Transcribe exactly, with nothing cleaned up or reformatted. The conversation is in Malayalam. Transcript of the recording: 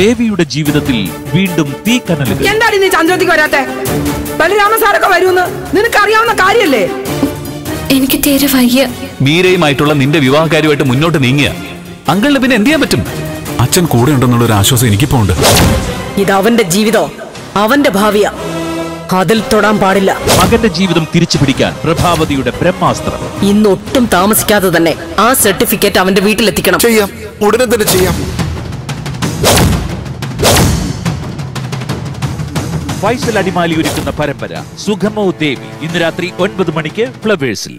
ദേവിയുടെ ജീവിതത്തിൽ വീണ്ടും തീ കനലുകൾ. എന്താണ് നീ ചന്ദ്രത്തിക്ക് വരാത്തെ? ബലരാമ സാരൊക്കെ വരുമെന്ന് നിനക്കറിയാവുന്ന കാര്യല്ലേ? എനിക്ക് തീരെ വയ്യ. മീരയുമായിട്ടുള്ള നിന്റെ വിവാഹകാര്യമായിട്ട് മുന്നോട്ട് നീങ്ങിയ അങ്കിളിന് പിന്നെ എന്ത് ചെയ്യാൻ പറ്റും? അച്ഛൻ കൂടെ ഉണ്ടെന്നുള്ള ഒരു ആശ്വാസം എനിക്കിപ്പോ ഉണ്ട്. ഇത് അവന്റെ ജീവിതോ അവന്റെ ഭാവിയാ, അതിൽ തൊടാൻ പാടില്ല. മകന്റെ ജീവിതം തിരിച്ചു പിടിക്കാൻ പ്രഭാവതിയുടെ ബ്രഹ്മാസ്ത്രം. ഇന്നൊട്ടും താമസിക്കാതെ തന്നെ ആ സർട്ടിഫിക്കറ്റ് അവന്റെ വീട്ടിലെത്തിക്കണം. ചെയ്യാം, ഉടനെ തന്നെ ചെയ്യാം. ഫൈസൽ അടിമാലി ഒരുക്കുന്ന പരമ്പര സുഗമൗ ദേവി ഇന്ന് രാത്രി ഒൻപത് മണിക്ക് ഫ്ലവേഴ്സിൽ.